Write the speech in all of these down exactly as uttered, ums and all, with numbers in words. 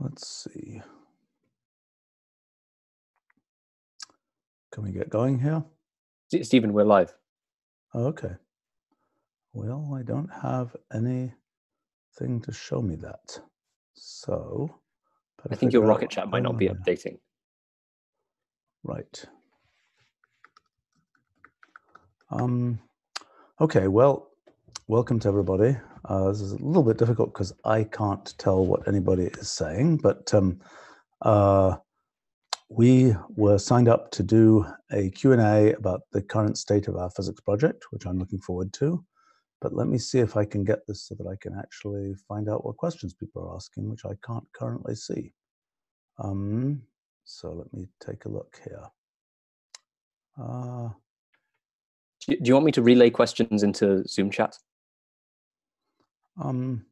let's see. Can we get going here? Stephen, we're live. Okay. Well, I don't have anything to show me that. So I think your rocket chat might not be updating. Right. Um, okay, well, welcome to everybody. Uh, this is a little bit difficult because I can't tell what anybody is saying, but um, uh, we were signed up to do a Q and A about the current state of our physics project, which I'm looking forward to. But let me see if I can get this so that I can actually find out what questions people are asking, which I can't currently see. Um, so let me take a look here. Uh, Do you want me to relay questions into Zoom chat? Um,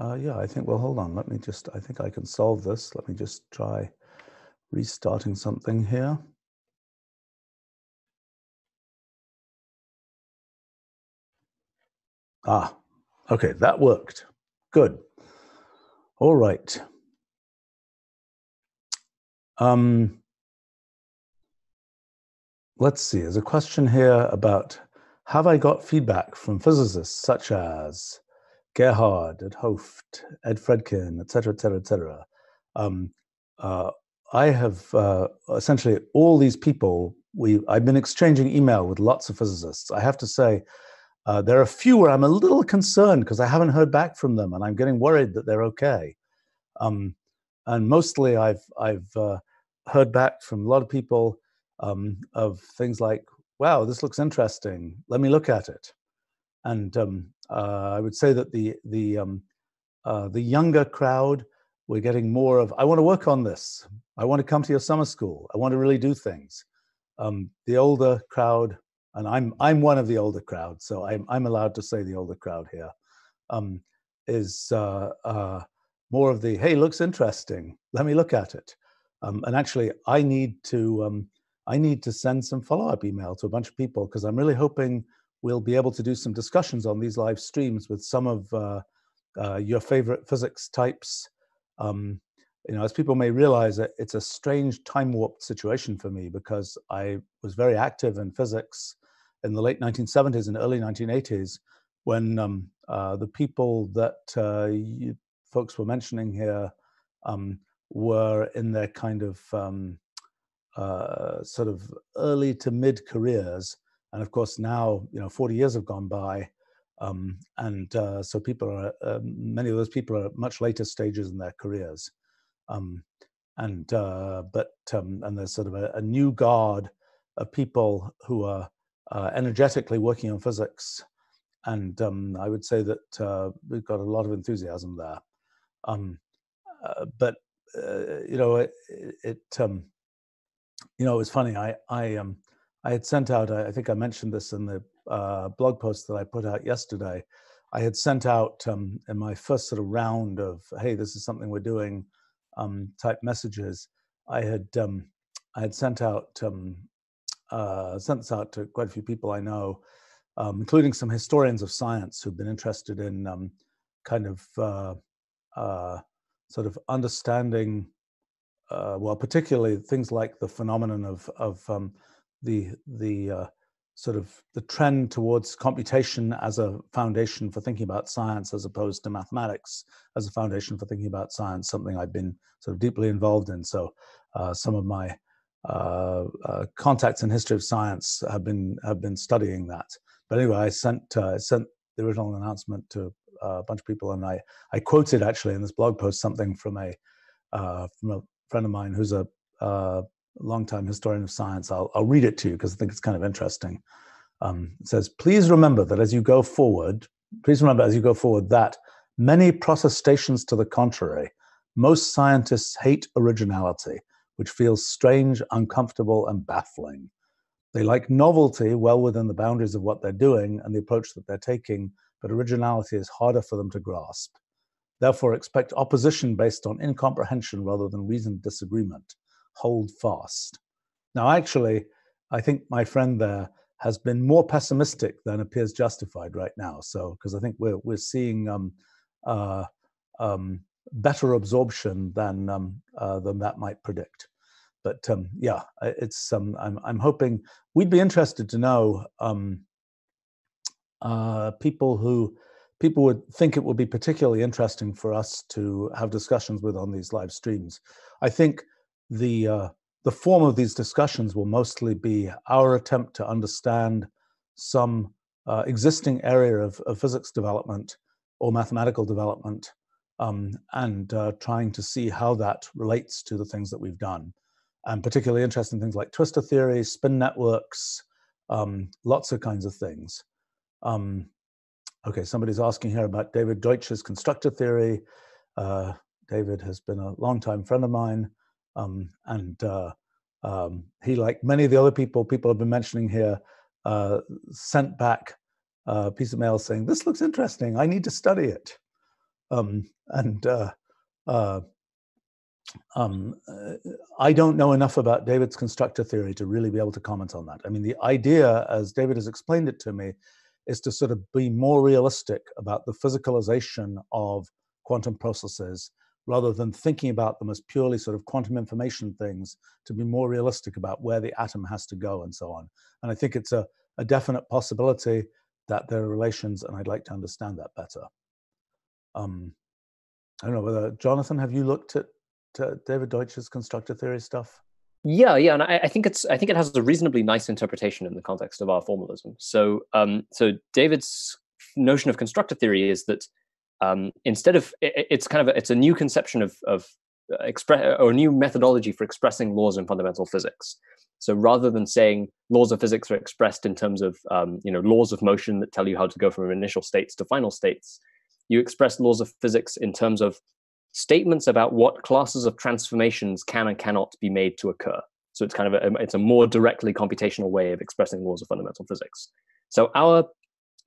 uh, yeah, I think, well, hold on. Let me just, I think I can solve this. Let me just try restarting something here. Ah, okay, that worked. Good. All right. Um, Let's see, there's a question here about, have I got feedback from physicists such as Gerhard, at Hooft, Ed Fredkin, et cetera, et cetera, et cetera. Um, uh, I have uh, essentially all these people, we, I've been exchanging email with lots of physicists. I have to say, uh, there are a few where I'm a little concerned because I haven't heard back from them and I'm getting worried that they're okay. Um, and mostly I've, I've uh, heard back from a lot of people Um, of things like, wow, this looks interesting, let me look at it. And um, uh, I would say that the, the, um, uh, the younger crowd, we're getting more of, I want to work on this. I want to come to your summer school. I want to really do things. Um, the older crowd, and I'm, I'm one of the older crowd, so I'm, I'm allowed to say the older crowd here, um, is uh, uh, more of the, hey, looks interesting, let me look at it. Um, and actually, I need to, um, I need to send some follow-up email to a bunch of people because I'm really hoping we'll be able to do some discussions on these live streams with some of uh, uh, your favorite physics types. Um, you know, as people may realize, it's a strange time-warped situation for me because I was very active in physics in the late nineteen seventies and early nineteen eighties when um, uh, the people that uh, you folks were mentioning here um, were in their kind of um, Uh, sort of early to mid careers, and of course now you know forty years have gone by, um, and uh, so people are uh, many of those people are at much later stages in their careers, um, and uh, but um, and there's sort of a, a new guard of people who are uh, energetically working on physics, and um, I would say that uh, we've got a lot of enthusiasm there, um, uh, but uh, you know it. it um, You know, it was funny, I, I, um, I had sent out, I think I mentioned this in the uh, blog post that I put out yesterday, I had sent out um, in my first sort of round of, hey, this is something we're doing um, type messages, I had, um, I had sent out, um, uh, sent this out to quite a few people I know, um, including some historians of science who've been interested in um, kind of uh, uh, sort of understanding Uh, well, particularly things like the phenomenon of of um, the the uh, sort of the trend towards computation as a foundation for thinking about science, as opposed to mathematics as a foundation for thinking about science. Something I've been sort of deeply involved in. So, uh, some of my uh, uh, contacts in history of science have been have been studying that. But anyway, I sent uh, I sent the original announcement to a bunch of people, and I I quoted actually in this blog post something from a uh, from a friend of mine who's a uh, longtime historian of science. I'll, I'll read it to you because I think it's kind of interesting. Um, it says, please remember that as you go forward, please remember as you go forward that many protestations to the contrary, most scientists hate originality, which feels strange, uncomfortable, and baffling. They like novelty well within the boundaries of what they're doing and the approach that they're taking, but originality is harder for them to grasp. Therefore, expect opposition based on incomprehension rather than reasoned disagreement. Hold fast. Now, actually, I think my friend there has been more pessimistic than appears justified right now. So, because I think we're we're seeing um, uh, um, better absorption than um, uh, than that might predict. But um, yeah, it's um, I'm I'm hoping we'd be interested to know um, uh, people who people would think it would be particularly interesting for us to have discussions with on these live streams. I think the uh, the form of these discussions will mostly be our attempt to understand some uh, existing area of, of physics development or mathematical development, um, and uh, trying to see how that relates to the things that we've done. And particularly interested in things like twister theory, spin networks, um, lots of kinds of things. Um, okay, somebody's asking here about David Deutsch's constructor theory. Uh, David has been a longtime friend of mine, um, and uh, um, he, like many of the other people people have been mentioning here, uh, sent back a piece of mail saying, "This looks interesting, I need to study it." Um, and uh, uh, Um, I don't know enough about David's constructor theory to really be able to comment on that. I mean, the idea, as David has explained it to me, is to sort of be more realistic about the physicalization of quantum processes rather than thinking about them as purely sort of quantum information things, to be more realistic about where the atom has to go and so on. And I think it's a, a definite possibility that there are relations, and I'd like to understand that better. Um, I don't know whether, Jonathan, have you looked at Uh, David Deutsch's constructor theory stuff? Yeah, yeah, and I, I think it's I think it has a reasonably nice interpretation in the context of our formalism. So, um, so David's notion of constructor theory is that um, instead of it, it's kind of a, it's a new conception of of express or a new methodology for expressing laws in fundamental physics. So, rather than saying laws of physics are expressed in terms of um, you know laws of motion that tell you how to go from initial states to final states, you express laws of physics in terms of statements about what classes of transformations can and cannot be made to occur. So it's kind of a, it's a more directly computational way of expressing laws of fundamental physics. So our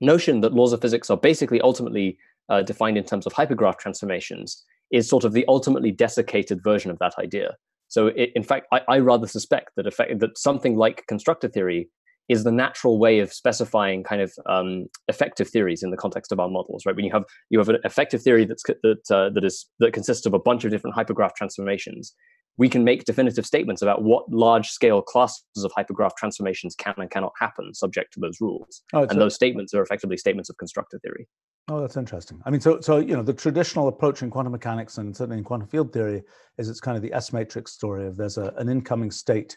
notion that laws of physics are basically ultimately uh, defined in terms of hypergraph transformations is sort of the ultimately desiccated version of that idea. So it, in fact, I, I rather suspect that effect, that something like constructor theory is the natural way of specifying kind of um, effective theories in the context of our models, right? When you have you have an effective theory that's that uh, that is that consists of a bunch of different hypergraph transformations, we can make definitive statements about what large-scale classes of hypergraph transformations can and cannot happen subject to those rules, oh, and those statements are effectively statements of constructor theory. Oh, that's interesting. I mean, so so you know, the traditional approach in quantum mechanics and certainly in quantum field theory is it's kind of the S-matrix story of there's a, an incoming state,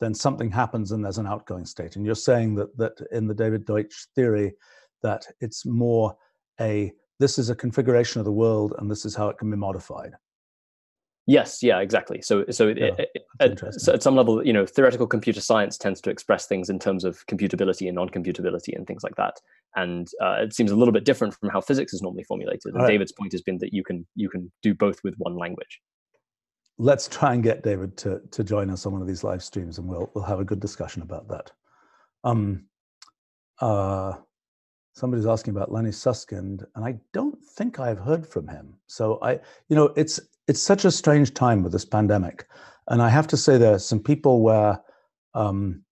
then something happens and there's an outgoing state. And you're saying that that in the David Deutsch theory, that it's more a, this is a configuration of the world and this is how it can be modified. Yes, yeah, exactly. So so, it, yeah, it, at, so at some level, you know, theoretical computer science tends to express things in terms of computability and non-computability and things like that. And uh, it seems a little bit different from how physics is normally formulated. And right. David's point has been that you can, you can do both with one language. Let's try and get David to, to join us on one of these live streams, and we'll, we'll have a good discussion about that. Um, uh, somebody's asking about Lenny Susskind, and I don't think I've heard from him. So I, you know, it's, it's such a strange time with this pandemic. And I have to say there are some people where, um,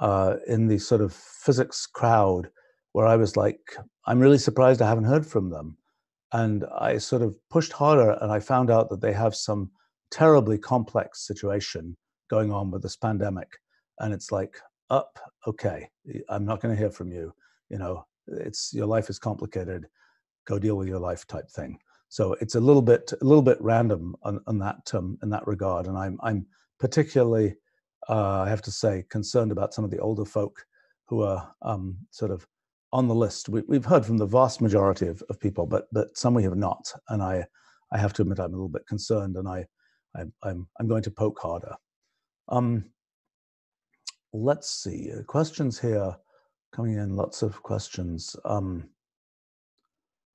uh, in the sort of physics crowd, where I was like, I'm really surprised I haven't heard from them. And I sort of pushed harder, and I found out that they have some terribly complex situation going on with this pandemic, and it's like, up, okay, I'm not going to hear from you. You know, it's your life is complicated. Go deal with your life, type thing. So it's a little bit, a little bit random on, on that um, in that regard. And I'm, I'm particularly, uh, I have to say, concerned about some of the older folk who are um, sort of on the list. We, we've heard from the vast majority of, of people, but but some we have not. And I, I have to admit, I'm a little bit concerned, and I. I'm, I'm, I'm going to poke harder. Um, let's see, uh, questions here coming in, lots of questions. Um,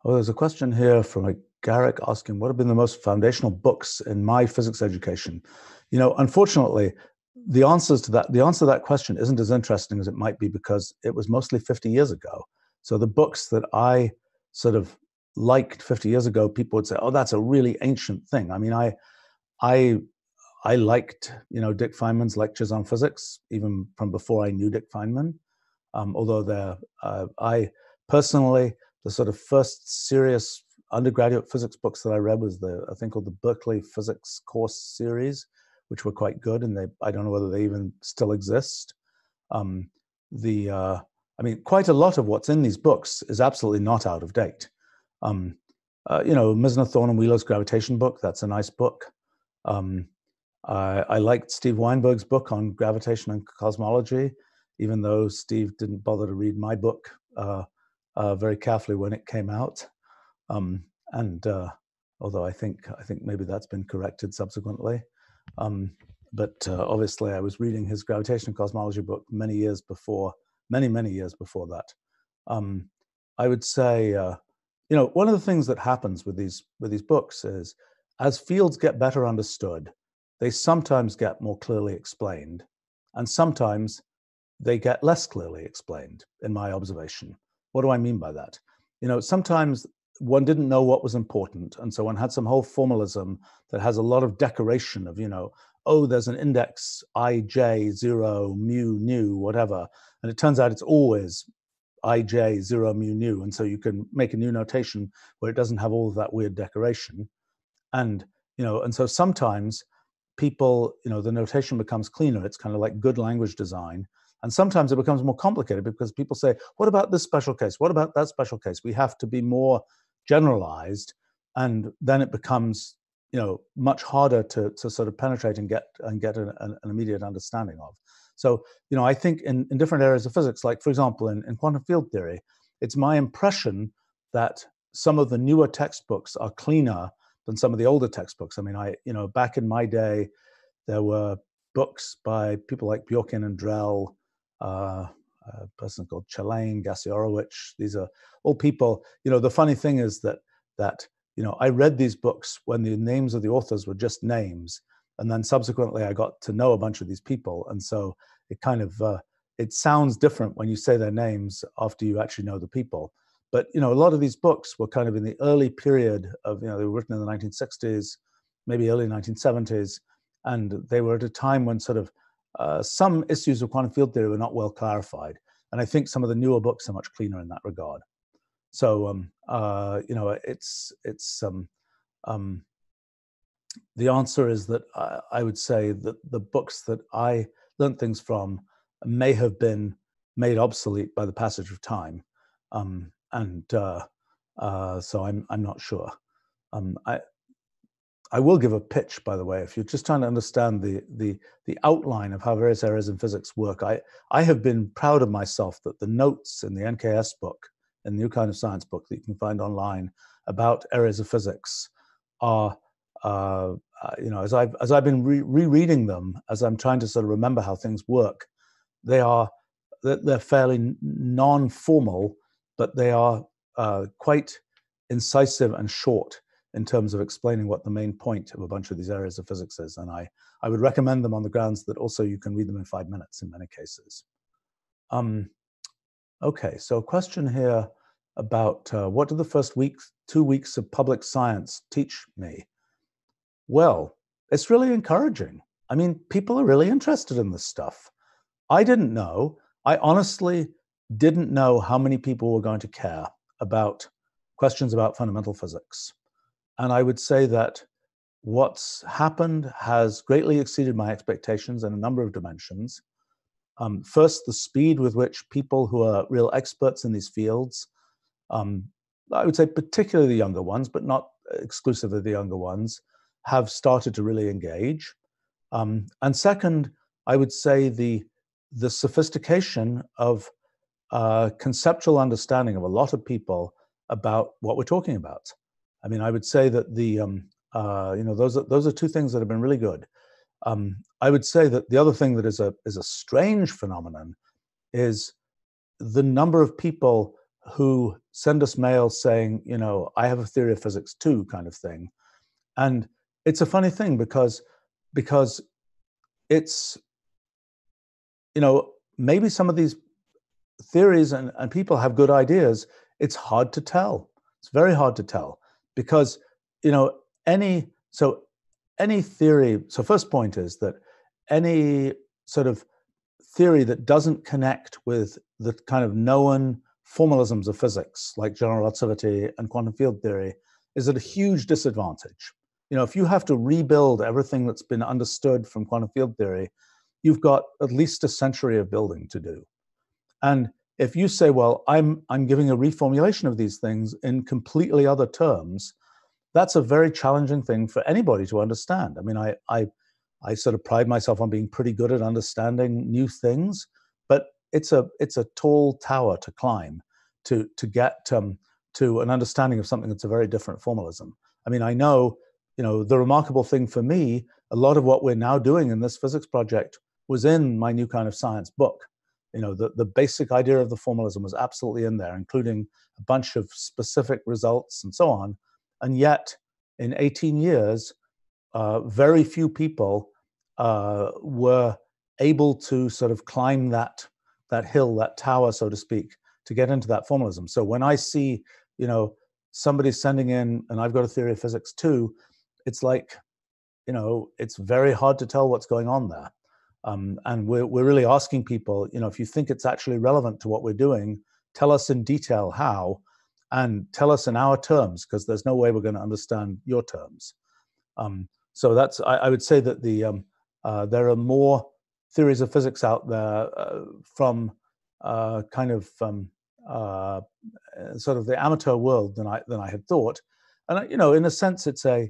oh, there's a question here from a Garrick asking, what have been the most foundational books in my physics education? You know, unfortunately, the answers to that, the answer to that question isn't as interesting as it might be, because it was mostly fifty years ago. So the books that I sort of liked fifty years ago, people would say, oh, that's a really ancient thing. I mean, I, I, I liked, you know, Dick Feynman's lectures on physics, even from before I knew Dick Feynman. Um, although there, uh, I personally, the sort of first serious undergraduate physics books that I read was the, a thing called the Berkeley Physics Course series, which were quite good, and they, I don't know whether they even still exist. Um, the, uh, I mean, quite a lot of what's in these books is absolutely not out of date. Um, uh, you know, Misner, Thorne and Wheeler's gravitation book, that's a nice book. Um, I, I liked Steve Weinberg's book on gravitation and cosmology, even though Steve didn't bother to read my book uh, uh, very carefully when it came out. Um, and uh, although I think, I think maybe that's been corrected subsequently. Um, but uh, obviously I was reading his gravitation and cosmology book many years before, many, many years before that. Um, I would say, uh, you know, one of the things that happens with these, with these books is as fields get better understood, they sometimes get more clearly explained, and sometimes they get less clearly explained, in my observation. What do I mean by that? You know, sometimes one didn't know what was important, and so one had some whole formalism that has a lot of decoration of, you know, oh, there's an index I J, zero, mu, nu, whatever, and it turns out it's always I J, zero, mu, nu, and so you can make a new notation where it doesn't have all of that weird decoration. And, you know, and so sometimes people, you know, the notation becomes cleaner. It's kind of like good language design. And sometimes it becomes more complicated because people say, what about this special case? What about that special case? We have to be more generalized. And then it becomes, you know, much harder to, to sort of penetrate and get, and get an, an immediate understanding of. So, you know, I think in, in different areas of physics, like for example, in, in quantum field theory, it's my impression that some of the newer textbooks are cleaner than some of the older textbooks. I mean, I, you know, back in my day, there were books by people like Bjorken and Drell, uh, a person called Chalain, Gasiorowicz. These are all people, you know, the funny thing is that, that, you know, I read these books when the names of the authors were just names. And then subsequently I got to know a bunch of these people. And so it kind of, uh, it sounds different when you say their names after you actually know the people. But, you know, a lot of these books were kind of in the early period of, you know, they were written in the nineteen sixties, maybe early nineteen seventies. And they were at a time when sort of uh, some issues of quantum field theory were not well clarified. And I think some of the newer books are much cleaner in that regard. So, um, uh, you know, it's, it's um, um, the answer is that I, I would say that the books that I learned things from may have been made obsolete by the passage of time. Um, And uh, uh, so I'm, I'm not sure. Um, I, I will give a pitch, by the way, if you're just trying to understand the, the, the outline of how various areas in physics work. I, I have been proud of myself that the notes in the N K S book, in the New Kind of Science book that you can find online about areas of physics are, uh, uh, you know, as I've, as I've been re rereading them, as I'm trying to sort of remember how things work, they are, they're fairly non-formal, but they are uh, quite incisive and short in terms of explaining what the main point of a bunch of these areas of physics is. And I, I would recommend them on the grounds that also you can read them in five minutes in many cases. Um, okay, so a question here about uh, what did the first week, two weeks of public science teach me? Well, it's really encouraging. I mean, people are really interested in this stuff. I didn't know. I honestly didn't know how many people were going to care about questions about fundamental physics. And I would say that what's happened has greatly exceeded my expectations in a number of dimensions. Um, first, the speed with which people who are real experts in these fields, um, I would say particularly the younger ones, but not exclusively the younger ones, have started to really engage. Um, and second, I would say the, the sophistication of Uh, conceptual understanding of a lot of people about what we're talking about. I mean, I would say that the, um, uh, you know, those are, those are two things that have been really good. Um, I would say that the other thing that is a, is a strange phenomenon is the number of people who send us mail saying, you know, I have a theory of physics too, kind of thing. And it's a funny thing because, because it's, you know, maybe some of these theories and, and people have good ideas, it's hard to tell. It's very hard to tell because, you know, any, so any theory, so first point is that any sort of theory that doesn't connect with the kind of known formalisms of physics, like general relativity and quantum field theory, is at a huge disadvantage. You know, if you have to rebuild everything that's been understood from quantum field theory, you've got at least a century of building to do. And if you say, well, I'm, I'm giving a reformulation of these things in completely other terms, that's a very challenging thing for anybody to understand. I mean, I, I, I sort of pride myself on being pretty good at understanding new things, but it's a, it's a tall tower to climb to, to get um, to an understanding of something that's a very different formalism. I mean, I know, you know, the remarkable thing for me, a lot of what we're now doing in this physics project was in my New Kind of Science book. You know, the, the basic idea of the formalism was absolutely in there, including a bunch of specific results and so on. And yet, in eighteen years, uh, very few people uh, were able to sort of climb that, that hill, that tower, so to speak, to get into that formalism. So when I see, you know, somebody sending in, and I've got a theory of physics too, it's like, you know, it's very hard to tell what's going on there. Um, and we're, we're really asking people, you know, if you think it's actually relevant to what we're doing, tell us in detail how, and tell us in our terms, because there's no way we're going to understand your terms. Um, so that's, I, I would say that the um, uh, there are more theories of physics out there uh, from uh, kind of um, uh, sort of the amateur world than I than I had thought. And you know, in a sense, it's a,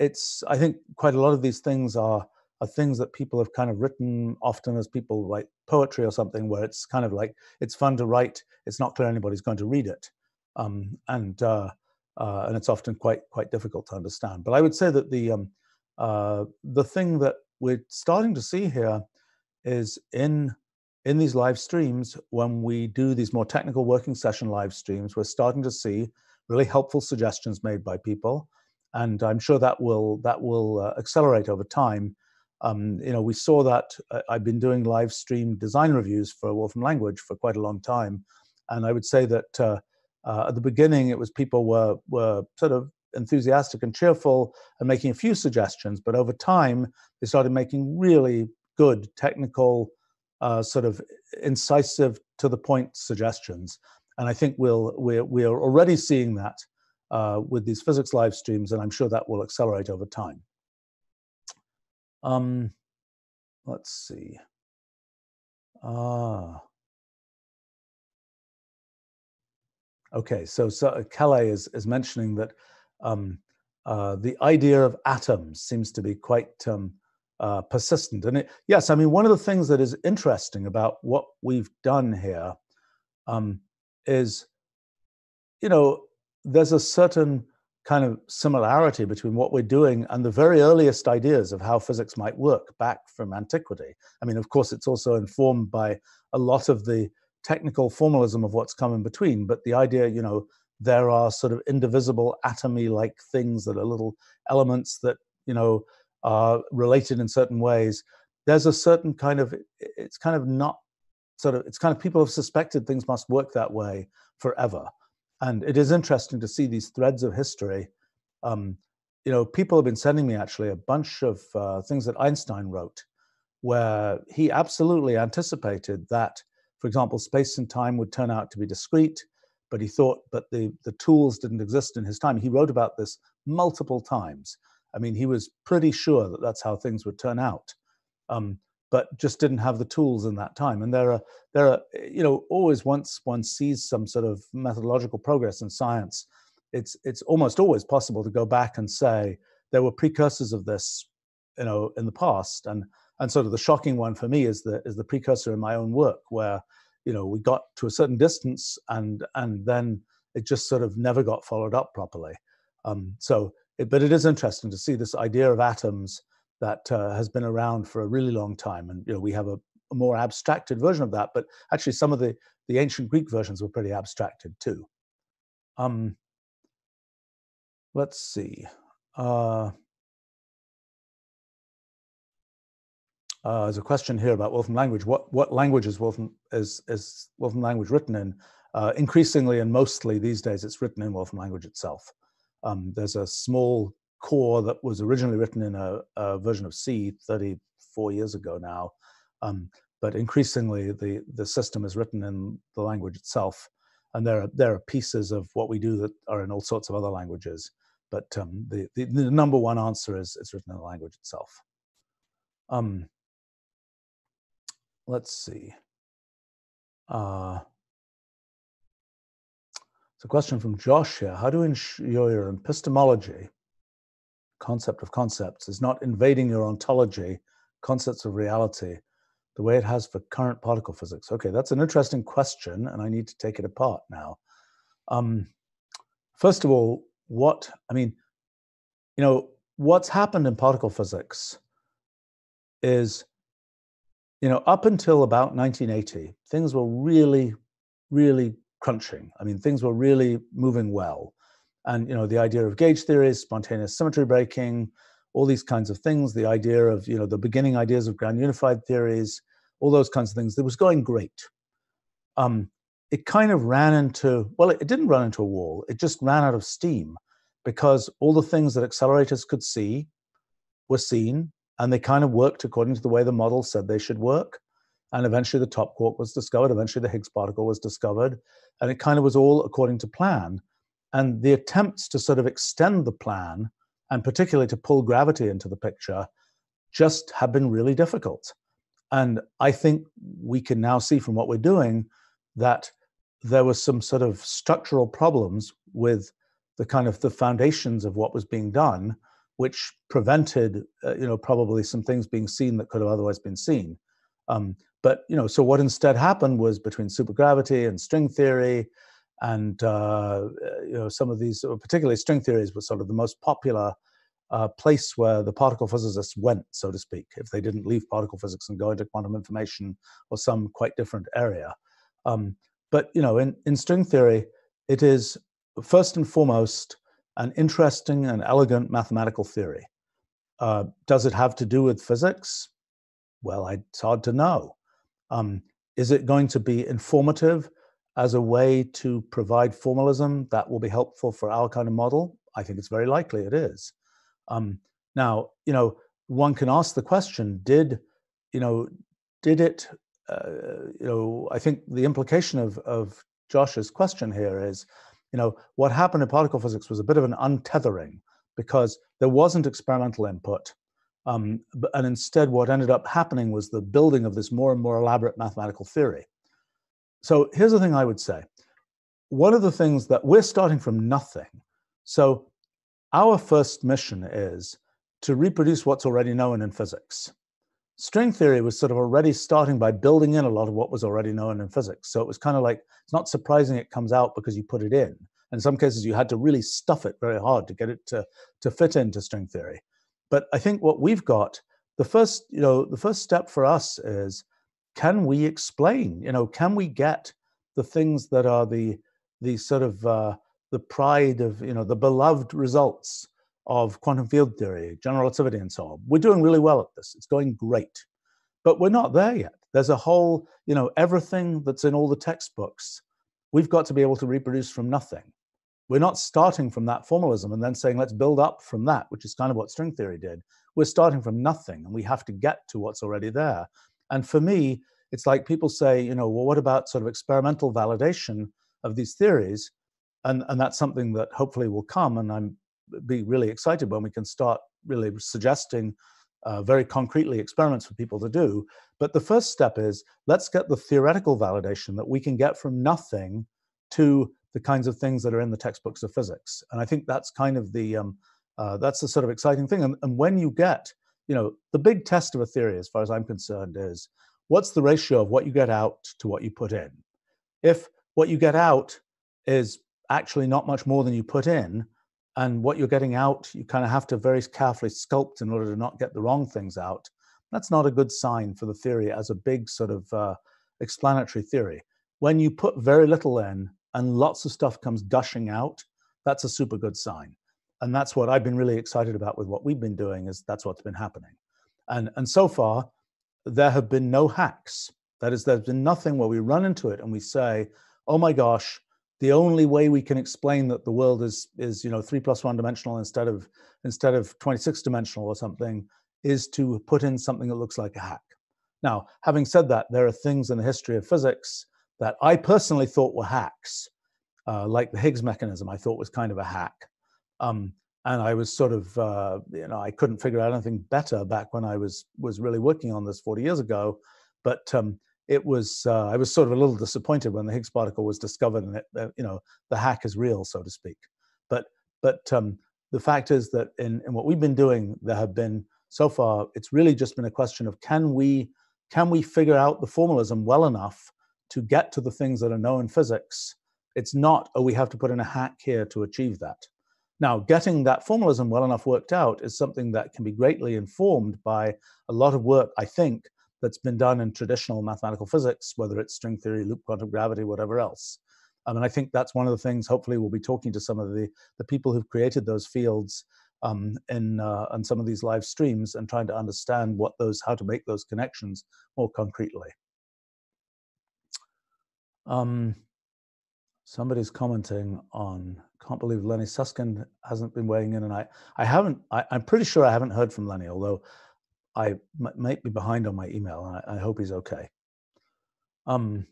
it's I think quite a lot of these things are. are things that people have kind of written, often as people write poetry or something, where it's kind of like, it's fun to write, it's not clear anybody's going to read it. Um, and uh, uh, and it's often quite quite difficult to understand. But I would say that the, um, uh, the thing that we're starting to see here is in, in these live streams, when we do these more technical working session live streams, we're starting to see really helpful suggestions made by people. And I'm sure that will, that will uh, accelerate over time. Um, you know, we saw that uh, I've been doing live stream design reviews for Wolfram Language for quite a long time. And I would say that uh, uh, at the beginning, it was people were, were sort of enthusiastic and cheerful and making a few suggestions. But over time, they started making really good technical, uh, sort of incisive, to the point suggestions. And I think we'll, we're, we're already seeing that uh, with these physics live streams. And I'm sure that will accelerate over time. Um, let's see. Ah. Okay, so, so Calais is, is mentioning that um, uh, the idea of atoms seems to be quite um, uh, persistent. And it, yes, I mean, one of the things that is interesting about what we've done here um, is, you know, there's a certain kind of similarity between what we're doing and the very earliest ideas of how physics might work back from antiquity. I mean, of course, it's also informed by a lot of the technical formalism of what's come in between, but the idea, you know, there are sort of indivisible atomy-like things that are little elements that, you know, are related in certain ways. There's a certain kind of, it's kind of not sort of, it's kind of people have suspected things must work that way forever. And it is interesting to see these threads of history. Um, you know, people have been sending me actually a bunch of uh, things that Einstein wrote, where he absolutely anticipated that, for example, space and time would turn out to be discrete, but he thought, but the, the tools didn't exist in his time. He wrote about this multiple times. I mean, he was pretty sure that that's how things would turn out, um, but just didn't have the tools in that time. And there are, there are, you know, always once one sees some sort of methodological progress in science, it's, it's almost always possible to go back and say, there were precursors of this, you know, in the past. And, and sort of the shocking one for me is the, is the precursor in my own work, where, you know, we got to a certain distance and, and then it just sort of never got followed up properly. Um, so, it, but it is interesting to see this idea of atoms that uh, has been around for a really long time. And, you know, we have a, a more abstracted version of that, but actually some of the, the ancient Greek versions were pretty abstracted too. Um, let's see. Uh, uh, there's a question here about Wolfram language. What, what language is Wolfram, is, is Wolfram language written in? Uh, increasingly and mostly these days, it's written in Wolfram language itself. Um, there's a small core that was originally written in a, a version of C thirty-four years ago now, um, but increasingly the, the system is written in the language itself. And there are, there are pieces of what we do that are in all sorts of other languages. But um, the, the, the number one answer is it's written in the language itself. Um, let's see. Uh, it's a question from Josh here. How to ensure your epistemology, concept of concepts, is not invading your ontology, concepts of reality, the way it has for current particle physics? Okay, that's an interesting question, and I need to take it apart now. Um, first of all, what, I mean, you know, what's happened in particle physics is, you know, up until about nineteen eighty, things were really, really crunching. I mean, things were really moving well. And, you know, the idea of gauge theories, spontaneous symmetry breaking, all these kinds of things, the idea of, you know, the beginning ideas of ground unified theories, all those kinds of things, that was going great. Um, it kind of ran into, well, it didn't run into a wall, it just ran out of steam, because all the things that accelerators could see were seen, and they kind of worked according to the way the model said they should work. And eventually the top quark was discovered, eventually the Higgs particle was discovered, and it kind of was all according to plan. And the attempts to sort of extend the plan, and particularly to pull gravity into the picture, just have been really difficult. And I think we can now see from what we're doing that there was some sort of structural problems with the kind of the foundations of what was being done, which prevented, uh, you know, probably some things being seen that could have otherwise been seen. Um, but, you know, so what instead happened was between supergravity and string theory, and uh, you know, some of these, particularly string theories, was sort of the most popular uh, place where the particle physicists went, so to speak, if they didn't leave particle physics and go into quantum information or some quite different area. Um, but you know, in, in string theory, it is first and foremost an interesting and elegant mathematical theory. Uh, does it have to do with physics? Well, it's hard to know. Um, is it going to be informative as a way to provide formalism that will be helpful for our kind of model? I think it's very likely it is. Um, now, you know, one can ask the question, did, you know, did it, uh, you know, I think the implication of, of Josh's question here is, you know, what happened in particle physics was a bit of an untethering, because there wasn't experimental input. Um, and instead what ended up happening was the building of this more and more elaborate mathematical theory. So here's the thing I would say. One of the things that we're starting from nothing. So our first mission is to reproduce what's already known in physics. String theory was sort of already starting by building in a lot of what was already known in physics. So it was kind of like, it's not surprising it comes out because you put it in. In some cases, you had to really stuff it very hard to get it to, to fit into string theory. But I think what we've got, the first, you know, the first step for us is, can we explain, you know, can we get the things that are the, the sort of, uh, the pride of, you know, the beloved results of quantum field theory, general relativity, and so on? We're doing really well at this. It's going great, but we're not there yet. There's a whole, you know, everything that's in all the textbooks, we've got to be able to reproduce from nothing. We're not starting from that formalism and then saying, let's build up from that, which is kind of what string theory did. We're starting from nothing, and we have to get to what's already there. And for me, it's like people say, you know, well, what about sort of experimental validation of these theories? And, and that's something that hopefully will come, and I'm be really excited when we can start really suggesting uh, very concretely experiments for people to do. But the first step is, let's get the theoretical validation that we can get from nothing to the kinds of things that are in the textbooks of physics. And I think that's kind of the, um, uh, that's the sort of exciting thing. And, and when you get, you know, the big test of a theory, as far as I'm concerned, is what's the ratio of what you get out to what you put in? If what you get out is actually not much more than you put in, and what you're getting out, you kind of have to very carefully sculpt in order to not get the wrong things out, that's not a good sign for the theory as a big sort of uh, explanatory theory. When you put very little in and lots of stuff comes gushing out, that's a super good sign. And that's what I've been really excited about with what we've been doing, is that's what's been happening. And, and so far, there have been no hacks. That is, there's been nothing where we run into it and we say, oh my gosh, the only way we can explain that the world is, is you know, three plus one dimensional instead of, instead of twenty-six dimensional or something, is to put in something that looks like a hack. Now, having said that, there are things in the history of physics that I personally thought were hacks, uh, like the Higgs mechanism I thought was kind of a hack. Um, And I was sort of, uh, you know, I couldn't figure out anything better back when I was was really working on this forty years ago. But um, it was, uh, I was sort of a little disappointed when the Higgs particle was discovered, and it, uh, you know, the hack is real, so to speak. But but um, the fact is that in, in what we've been doing, there have been so far, it's really just been a question of can we can we figure out the formalism well enough to get to the things that are known in physics. It's not, oh, we have to put in a hack here to achieve that. Now, getting that formalism well enough worked out is something that can be greatly informed by a lot of work, I think, that's been done in traditional mathematical physics, whether it's string theory, loop quantum gravity, whatever else. I mean, I think that's one of the things, hopefully, we'll be talking to some of the, the people who've created those fields um, in uh, on some of these live streams, and trying to understand what those, how to make those connections more concretely. Um, Somebody's commenting on, can't believe Lenny Susskind hasn't been weighing in, and I, I haven't, I, I'm pretty sure I haven't heard from Lenny, although I might be behind on my email, and I, I hope he's okay. Um,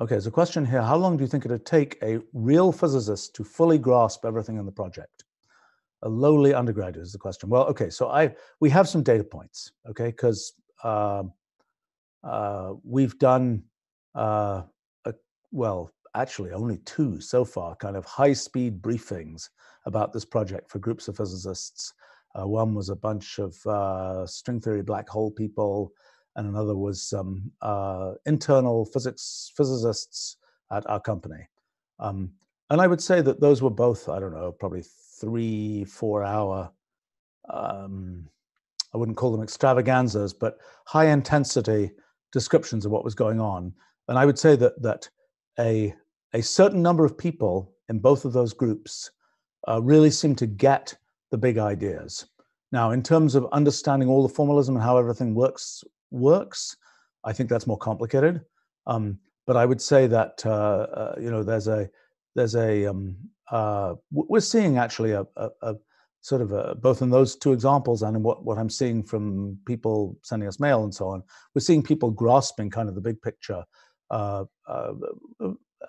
okay, there's a question here. How long do you think it would take a real physicist to fully grasp everything in the project? A lowly undergraduate is the question. Well, okay, so I we have some data points, okay, because uh, uh, we've done, uh, a, well, actually only two so far, kind of high-speed briefings about this project for groups of physicists. Uh, one was a bunch of uh, string theory black hole people, and another was um, uh, internal physics physicists at our company. Um, and I would say that those were both, I don't know, probably three, four-hour, um, I wouldn't call them extravaganzas, but high-intensity descriptions of what was going on. And I would say that that A, a certain number of people in both of those groups uh, really seem to get the big ideas. Now, in terms of understanding all the formalism and how everything works, works, I think that's more complicated. Um, but I would say that uh, uh, you know, there's a there's a um, uh, we're seeing actually a, a, a sort of a, both in those two examples and in what what I'm seeing from people sending us mail and so on, we're seeing people grasping kind of the big picture. Uh, uh,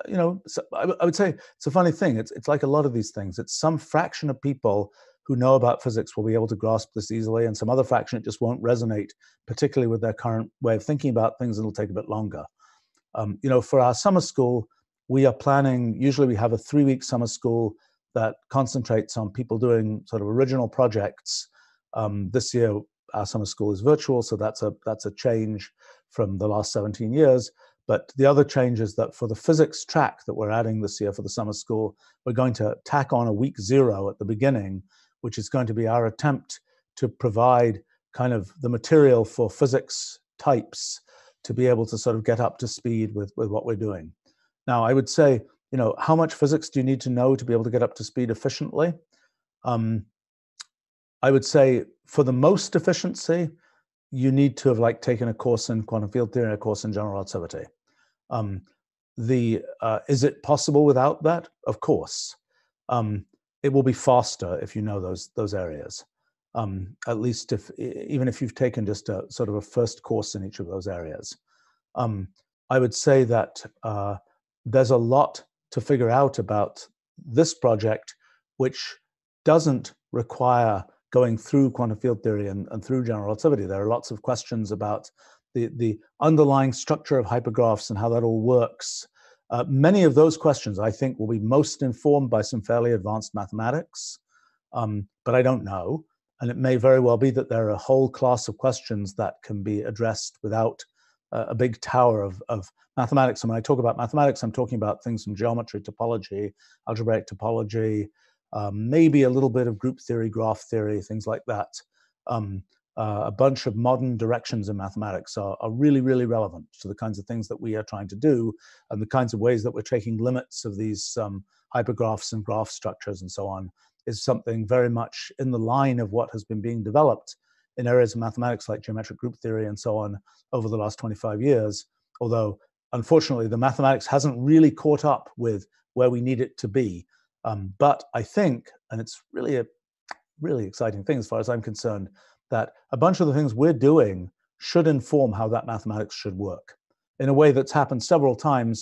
you know, so I, I would say it's a funny thing. It's, it's like a lot of these things. It's some fraction of people who know about physics will be able to grasp this easily, and some other fraction it just won't resonate, particularly with their current way of thinking about things, and it'll take a bit longer. Um, you know, for our summer school, we are planning, usually we have a three-week summer school that concentrates on people doing sort of original projects. Um, this year, our summer school is virtual, so that's a, that's a change from the last seventeen years. But the other change is that for the physics track that we're adding this year for the summer school, we're going to tack on a week zero at the beginning, which is going to be our attempt to provide kind of the material for physics types to be able to sort of get up to speed with, with what we're doing. Now, I would say, you know, how much physics do you need to know to be able to get up to speed efficiently? Um, I would say for the most efficiency, you need to have like taken a course in quantum field theory and a course in general relativity. Um, the, uh, is it possible without that? Of course. Um, it will be faster if you know those, those areas, um, at least if, even if you've taken just a sort of a first course in each of those areas. Um, I would say that uh, there's a lot to figure out about this project, which doesn't require going through quantum field theory and, and through general relativity. There are lots of questions about The, the underlying structure of hypergraphs and how that all works. Uh, many of those questions, I think, will be most informed by some fairly advanced mathematics, um, but I don't know. And it may very well be that there are a whole class of questions that can be addressed without uh, a big tower of, of mathematics. And when I talk about mathematics, I'm talking about things from geometry, topology, algebraic topology, um, maybe a little bit of group theory, graph theory, things like that. Um, Uh, a bunch of modern directions in mathematics are, are really, really relevant to the kinds of things that we are trying to do and the kinds of ways that we're taking limits of these um, hypergraphs and graph structures and so on is something very much in the line of what has been being developed in areas of mathematics like geometric group theory and so on over the last twenty-five years, although unfortunately the mathematics hasn't really caught up with where we need it to be. Um, but I think, and it's really a really exciting thing as far as I'm concerned, that a bunch of the things we're doing should inform how that mathematics should work in a way that's happened several times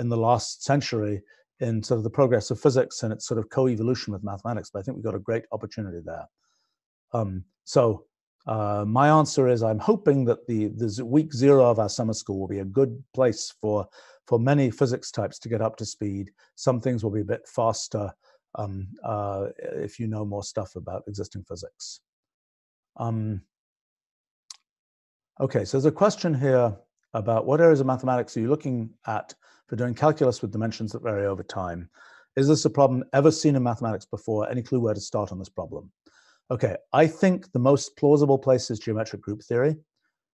in the last century in sort of the progress of physics and its sort of co-evolution with mathematics, but I think we've got a great opportunity there. Um, so uh, my answer is I'm hoping that the, the week zero of our summer school will be a good place for, for many physics types to get up to speed. Some things will be a bit faster um, uh, if you know more stuff about existing physics. Um, okay, so there's a question here about what areas of mathematics are you looking at for doing calculus with dimensions that vary over time? Is this a problem ever seen in mathematics before? Any clue where to start on this problem? Okay, I think the most plausible place is geometric group theory.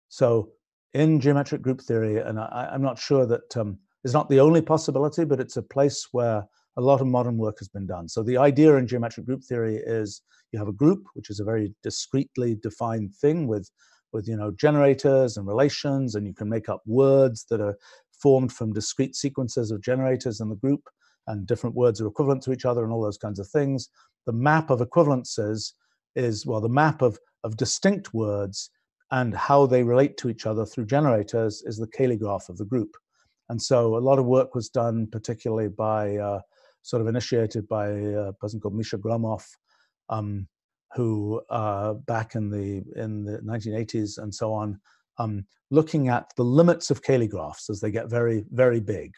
So in geometric group theory, and I, I'm not sure that um, it's not the only possibility, but it's a place where a lot of modern work has been done. So the idea in geometric group theory is you have a group, which is a very discretely defined thing with with you know, generators and relations, and you can make up words that are formed from discrete sequences of generators in the group, and different words are equivalent to each other and all those kinds of things. The map of equivalences is, well, the map of, of distinct words and how they relate to each other through generators is the Cayley graph of the group. And so a lot of work was done, particularly by, uh, sort of initiated by a person called Misha Gromov, um, who uh, back in the in the nineteen eighties and so on, um, looking at the limits of Cayley graphs as they get very, very big.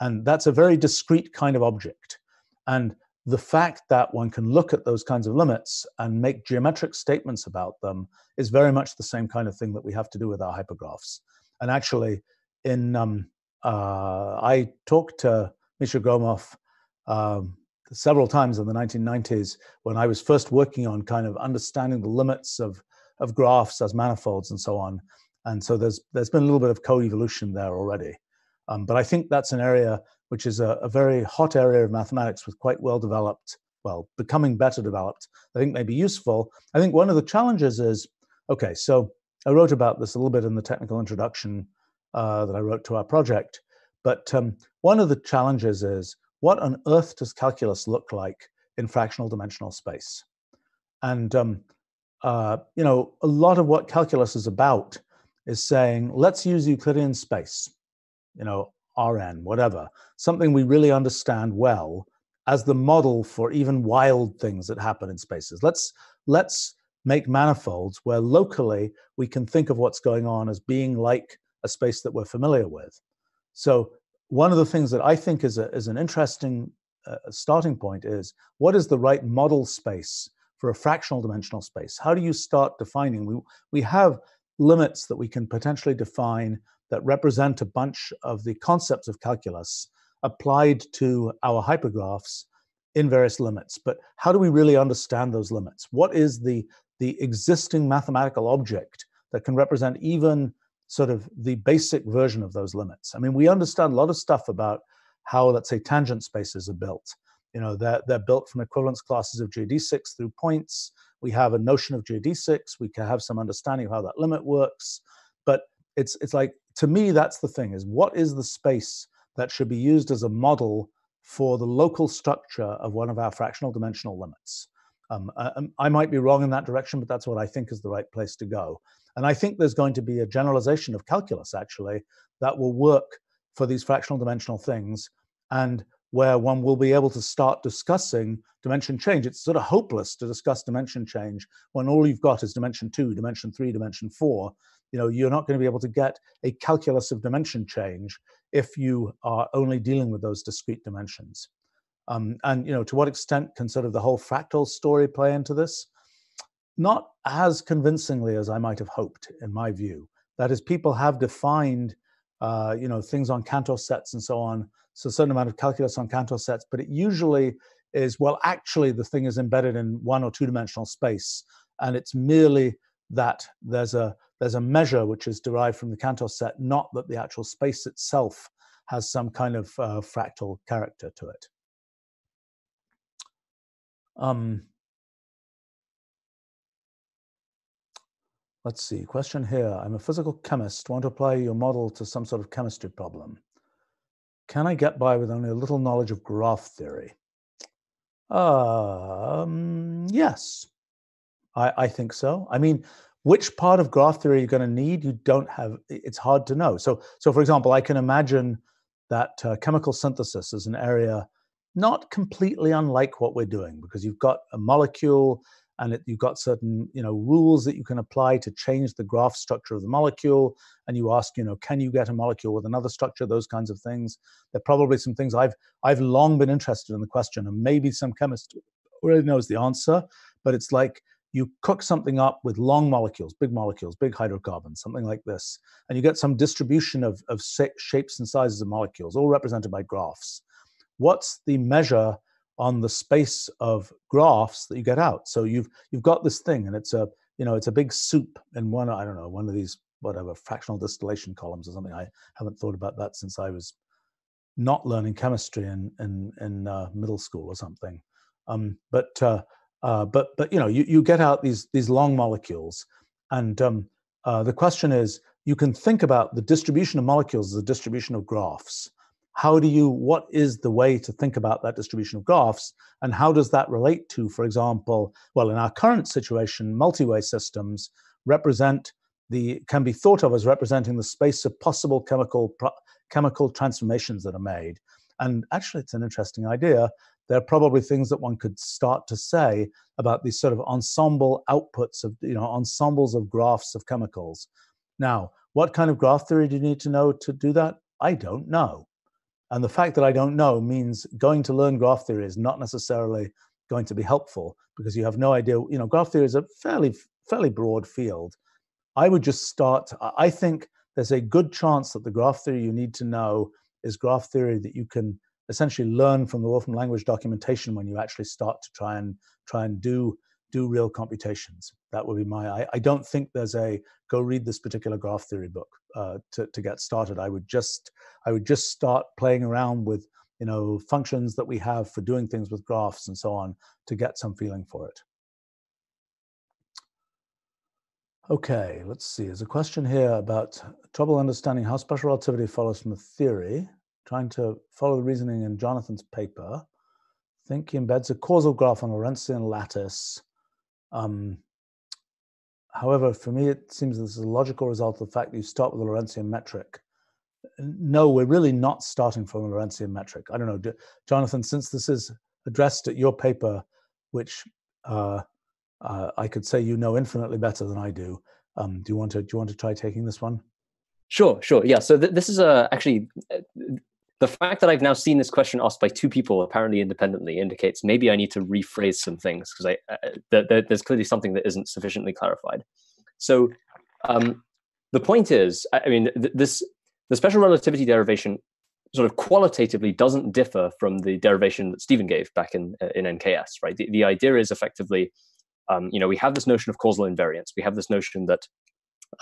And that's a very discrete kind of object. And the fact that one can look at those kinds of limits and make geometric statements about them is very much the same kind of thing that we have to do with our hypergraphs. And actually, in um, uh, I talked to Misha Gromov, um, several times in the nineteen nineties when I was first working on kind of understanding the limits of, of graphs as manifolds and so on. And so there's, there's been a little bit of co-evolution there already. Um, but I think that's an area which is a, a very hot area of mathematics with quite well developed, well, becoming better developed, I think may be useful. I think one of the challenges is, okay, so I wrote about this a little bit in the technical introduction uh, that I wrote to our project. But um, one of the challenges is, what on earth does calculus look like in fractional dimensional space? And, um, uh, you know, a lot of what calculus is about is saying, let's use Euclidean space, you know, R N, whatever, something we really understand well as the model for even wild things that happen in spaces. Let's, let's make manifolds where locally we can think of what's going on as being like a space that we're familiar with. So one of the things that I think is, a, is an interesting uh, starting point is, what is the right model space for a fractional dimensional space? How do you start defining? We, we have limits that we can potentially define that represent a bunch of the concepts of calculus applied to our hypergraphs in various limits. But how do we really understand those limits? What is the, the existing mathematical object that can represent even sort of the basic version of those limits? I mean, we understand a lot of stuff about how, let's say, tangent spaces are built. You know, they're, they're built from equivalence classes of geodesics through points. We have a notion of geodesics. We can have some understanding of how that limit works. But it's, it's like, to me, that's the thing, is what is the space that should be used as a model for the local structure of one of our fractional dimensional limits? Um, I, I might be wrong in that direction, but that's what I think is the right place to go. And I think there's going to be a generalization of calculus, actually, that will work for these fractional dimensional things, and where one will be able to start discussing dimension change. It's sort of hopeless to discuss dimension change when all you've got is dimension two, dimension three, dimension four. You know, you're not going to be able to get a calculus of dimension change if you are only dealing with those discrete dimensions. Um, and, you know, to what extent can sort of the whole fractal story play into this? Not as convincingly as I might have hoped, in my view. That is, people have defined, uh, you know, things on Cantor sets and so on, so a certain amount of calculus on Cantor sets, but it usually is, well, actually the thing is embedded in one or two-dimensional space, and it's merely that there's a, there's a measure which is derived from the Cantor set, not that the actual space itself has some kind of uh, fractal character to it. Um, Let's see, question here. I'm a physical chemist, want to apply your model to some sort of chemistry problem. Can I get by with only a little knowledge of graph theory? Um, yes, I, I think so. I mean, which part of graph theory you're gonna need, you don't have, it's hard to know. So, so for example, I can imagine that uh, chemical synthesis is an area not completely unlike what we're doing, because you've got a molecule and it, you've got certain, you know, rules that you can apply to change the graph structure of the molecule. And you ask, you know, can you get a molecule with another structure? Those kinds of things. There are probably some things I've, I've long been interested in the question, and maybe some chemist already knows the answer, but it's like you cook something up with long molecules, big molecules, big hydrocarbons, something like this, and you get some distribution of, of shapes and sizes of molecules, all represented by graphs. What's the measure on the space of graphs that you get out? So you've you've got this thing, and it's a you know it's a big soup in one I don't know one of these whatever fractional distillation columns or something. I haven't thought about that since I was not learning chemistry in in, in uh, middle school or something. Um, but uh, uh, but but you know you you get out these these long molecules, and um, uh, the question is, you can think about the distribution of molecules as a distribution of graphs. How do you, what is the way to think about that distribution of graphs, and how does that relate to, for example, well, in our current situation, multi-way systems represent the, can be thought of as representing the space of possible chemical, chemical transformations that are made. And actually, it's an interesting idea. There are probably things that one could start to say about these sort of ensemble outputs of, you know, ensembles of graphs of chemicals. Now, what kind of graph theory do you need to know to do that? I don't know. And the fact that I don't know means going to learn graph theory is not necessarily going to be helpful, because you have no idea. You know, graph theory is a fairly, fairly broad field. I would just start, I think there's a good chance that the graph theory you need to know is graph theory that you can essentially learn from the Wolfram language documentation when you actually start to try and try and do, do real computations. That would be my, I, I don't think there's a, go read this particular graph theory book uh, to, to get started. I would just, I would just start playing around with, you know, functions that we have for doing things with graphs and so on to get some feeling for it. Okay, let's see. There's a question here about trouble understanding how special relativity follows from the theory, trying to follow the reasoning in Jonathan's paper. I think he embeds a causal graph on a Lorentzian lattice. Um, However, for me, it seems this is a logical result of the fact that you start with a Lorentzian metric. No, we're really not starting from a Lorentzian metric. I don't know, do, Jonathan, since this is addressed at your paper, which uh, uh, I could say you know infinitely better than I do, um, do you want to do you want to try taking this one? Sure, sure, yeah. So th this is uh, actually. Uh, The fact that I've now seen this question asked by two people apparently independently indicates maybe I need to rephrase some things, because I, uh, th th there's clearly something that isn't sufficiently clarified. So um, the point is, I mean, th this the special relativity derivation sort of qualitatively doesn't differ from the derivation that Stephen gave back in uh, in N K S, right? The, the idea is effectively, um, you know, we have this notion of causal invariance. We have this notion that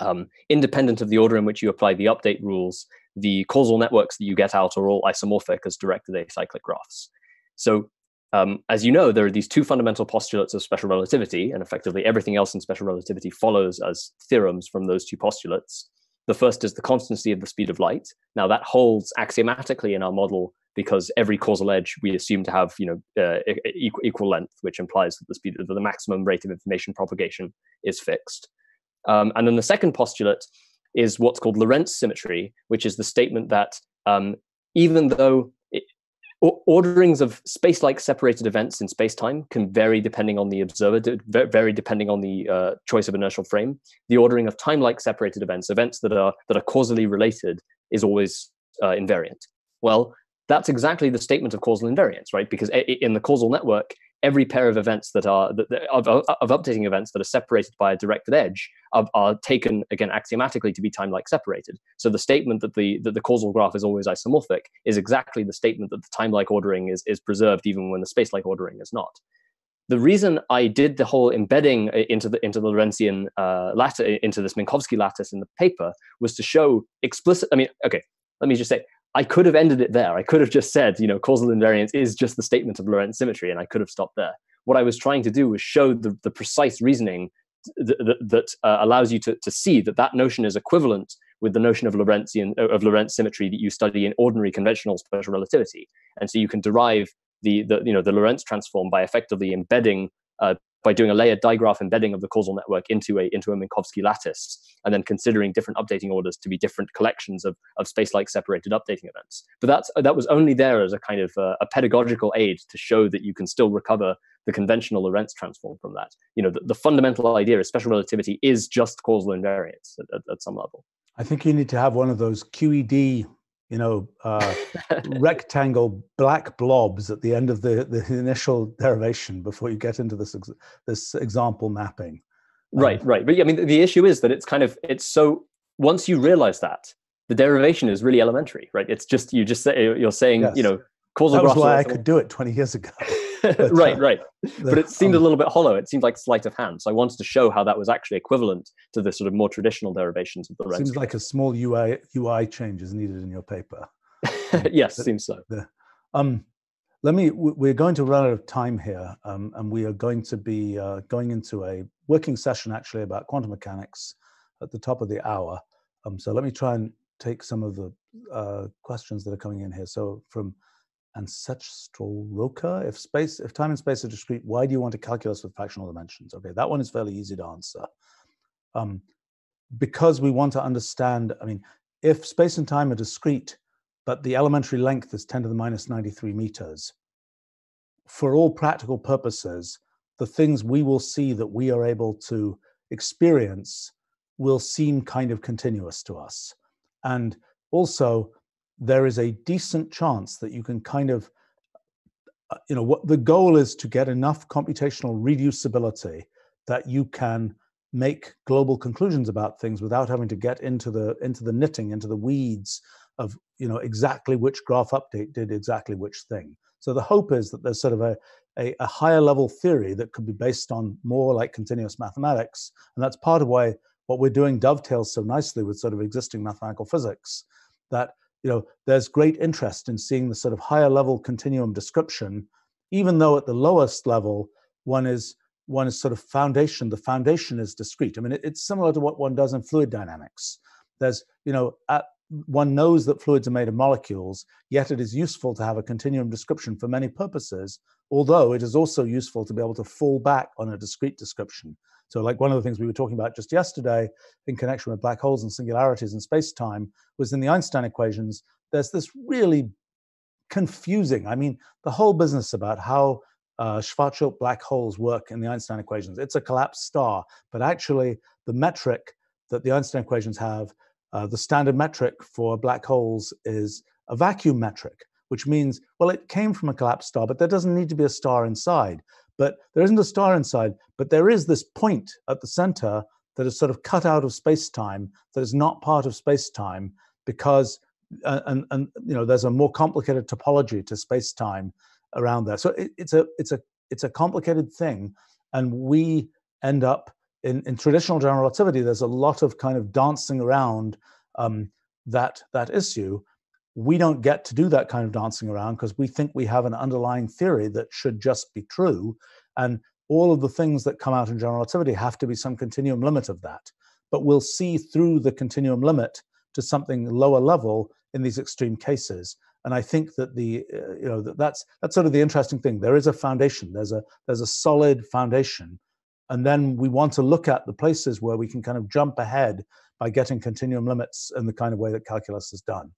um, independent of the order in which you apply the update rules, the causal networks that you get out are all isomorphic as directed acyclic graphs. So um, as you know, there are these two fundamental postulates of special relativity, and effectively everything else in special relativity follows as theorems from those two postulates. The first is the constancy of the speed of light. Now that holds axiomatically in our model because every causal edge we assume to have you know, uh, e equal length, which implies that the speed of the maximum rate of information propagation is fixed. Um, and then the second postulate is what's called Lorentz symmetry, which is the statement that um, even though it, or, orderings of space-like separated events in space-time can vary depending on the observer, vary depending on the uh, choice of inertial frame, the ordering of time-like separated events, events that are that are causally related, is always uh, invariant. Well, that's exactly the statement of causal invariance, right? Because in the causal network, every pair of events that are of, of, of updating events that are separated by a directed edge are, are taken again axiomatically to be time-like separated. So the statement that the that the causal graph is always isomorphic is exactly the statement that the time-like ordering is is preserved even when the space-like ordering is not. The reason I did the whole embedding into the into the Lorentzian uh, lattice into this Minkowski lattice in the paper was to show explicit. I mean, okay, let me just say. I could have ended it there. I could have just said, you know, causal invariance is just the statement of Lorentz symmetry, and I could have stopped there. What I was trying to do was show the, the precise reasoning th th that uh, allows you to, to see that that notion is equivalent with the notion of Lorentzian of Lorentz symmetry that you study in ordinary conventional special relativity, and so you can derive the, the you know the Lorentz transform by effectively embedding uh, by doing a layered digraph embedding of the causal network into a into a Minkowski lattice, and then considering different updating orders to be different collections of, of space-like separated updating events. But that's, that was only there as a kind of uh, a pedagogical aid to show that you can still recover the conventional Lorentz transform from that. You know, the, the fundamental idea is special relativity is just causal invariance at, at, at some level. I think you need to have one of those Q E D, you know, uh, rectangle black blobs at the end of the, the initial derivation before you get into this, ex this example mapping. Um, right, right. But yeah, I mean, the issue is that it's kind of, it's so, once you realize that, the derivation is really elementary, right? It's just, you just say, you're saying, yes. you know, causal graphs. That was why I could do it twenty years ago. But, right, uh, right. But it seemed um, a little bit hollow. It seemed like sleight of hand. So I wanted to show how that was actually equivalent to the sort of more traditional derivations of the Lorentz. Seems like a small U I U I change is needed in your paper. Um, yes, seems so. The, um, let me. We're going to run out of time here, um, and we are going to be uh, going into a working session actually about quantum mechanics at the top of the hour. Um, so let me try and take some of the uh, questions that are coming in here. So from and such Strolroka, if space, if time and space are discrete, why do you want a calculus with fractional dimensions? Okay, that one is fairly easy to answer. Um, because we want to understand, I mean, if space and time are discrete, but the elementary length is ten to the minus ninety-three meters, for all practical purposes, the things we will see that we are able to experience will seem kind of continuous to us. And also, there is a decent chance that you can kind of, you know, what the goal is to get enough computational reducibility that you can make global conclusions about things without having to get into the into the knitting, into the weeds of, you know, exactly which graph update did exactly which thing. So the hope is that there's sort of a, a, a higher level theory that could be based on more like continuous mathematics. And that's part of why what we're doing dovetails so nicely with sort of existing mathematical physics, that you know, there's great interest in seeing the sort of higher level continuum description, even though at the lowest level, one is, one is sort of foundation, the foundation is discrete. I mean, it, it's similar to what one does in fluid dynamics. There's, you know, at, one knows that fluids are made of molecules, yet it is useful to have a continuum description for many purposes, although it is also useful to be able to fall back on a discrete description. So like one of the things we were talking about just yesterday in connection with black holes and singularities in space-time was in the Einstein equations, there's this really confusing, I mean, the whole business about how uh, Schwarzschild black holes work in the Einstein equations. It's a collapsed star, but actually the metric that the Einstein equations have, uh, the standard metric for black holes is a vacuum metric, which means, well, it came from a collapsed star, but there doesn't need to be a star inside. But there isn't a star inside, but there is this point at the center that is sort of cut out of space-time, that is not part of space-time, because, uh, and, and you know, there's a more complicated topology to space-time around there. So it, it's, a, it's, a, it's a complicated thing, and we end up, in, in traditional general relativity, there's a lot of kind of dancing around um, that, that issue. We don't get to do that kind of dancing around because we think we have an underlying theory that should just be true. And all of the things that come out in general relativity have to be some continuum limit of that. But we'll see through the continuum limit to something lower level in these extreme cases. And I think that the, uh, you know, that that's, that's sort of the interesting thing. There is a foundation, there's a, there's a solid foundation. And then we want to look at the places where we can kind of jump ahead by getting continuum limits in the kind of way that calculus has done.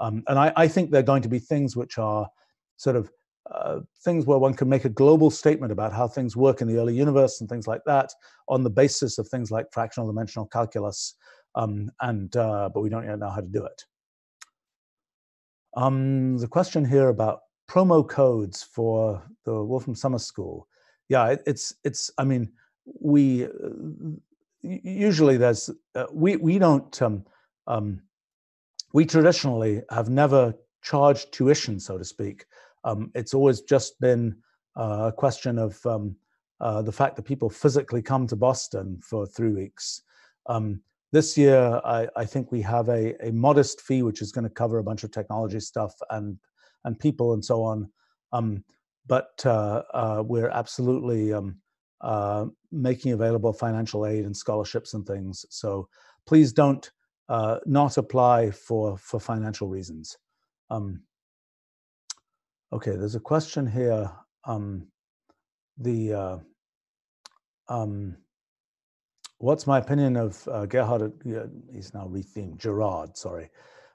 Um, and I, I think there are going to be things which are sort of uh, things where one can make a global statement about how things work in the early universe and things like that on the basis of things like fractional dimensional calculus, um, and uh, but we don't yet know how to do it. Um, there's a question here about promo codes for the Wolfram Summer School. Yeah, it, it's, it's, I mean, we, uh, usually there's, uh, we, we don't, um, um, we traditionally have never charged tuition, so to speak. Um, it's always just been uh, a question of um, uh, the fact that people physically come to Boston for three weeks. Um, this year, I, I think we have a, a modest fee, which is going to cover a bunch of technology stuff and, and people and so on. Um, but uh, uh, we're absolutely um, uh, making available financial aid and scholarships and things. So please don't Uh, not apply for, for financial reasons. Um, okay, there's a question here. Um, the, uh, um, what's my opinion of uh, Gerhard, uh, he's now rethemed, Gerard, sorry,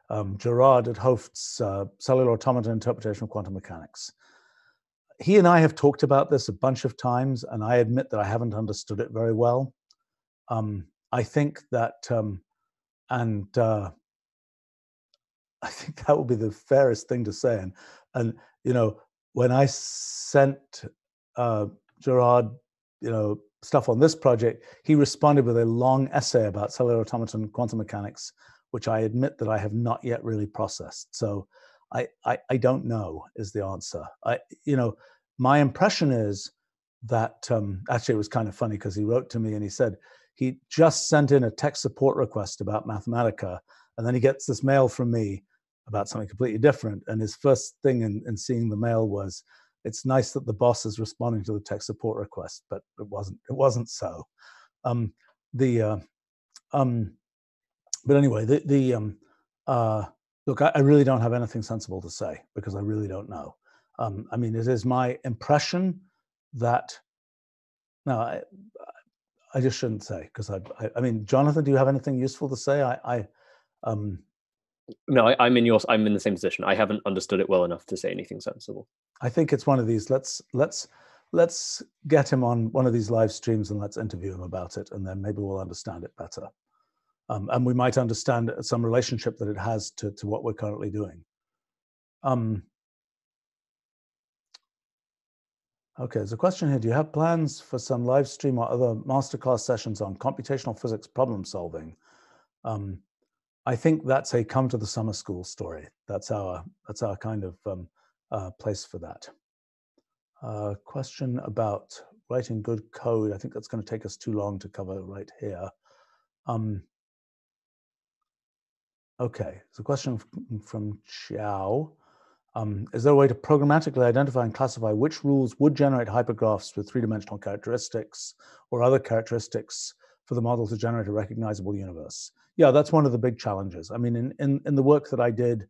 um, Gerhard 't Hooft's uh, cellular automata interpretation of quantum mechanics. He and I have talked about this a bunch of times, and I admit that I haven't understood it very well. Um, I think that, um, and uh, I think that would be the fairest thing to say. And, and you know, when I sent uh, Gerard, you know, stuff on this project, he responded with a long essay about cellular automaton and quantum mechanics, which I admit that I have not yet really processed. So I, I, I don't know is the answer. I, you know, my impression is that, um, actually it was kind of funny because he wrote to me and he said, he just sent in a tech support request about Mathematica, and then he gets this mail from me about something completely different. And his first thing in, in seeing the mail was, it's nice that the boss is responding to the tech support request, but it wasn't. It wasn't so. Um, the uh, um, but anyway, the the um, uh, look, I, I really don't have anything sensible to say because I really don't know. Um, I mean, it is my impression that no, I, I just shouldn't say because I, I. I mean, Jonathan, do you have anything useful to say? I. I um, No, I, I'm in your. I'm in the same position. I haven't understood it well enough to say anything sensible. I think it's one of these. Let's let's let's get him on one of these live streams and let's interview him about it, and then maybe we'll understand it better. Um, and we might understand some relationship that it has to to what we're currently doing. Um, okay, there's a question here. Do you have plans for some live stream or other masterclass sessions on computational physics problem solving? Um, I think that's a come to the summer school story. That's our that's our kind of um, uh, place for that. Uh, question about writing good code. I think that's going to take us too long to cover right here. Um, okay, so a question from Xiao. Um, is there a way to programmatically identify and classify which rules would generate hypergraphs with three-dimensional characteristics or other characteristics for the model to generate a recognizable universe? Yeah, that's one of the big challenges. I mean, in, in, in the work that I did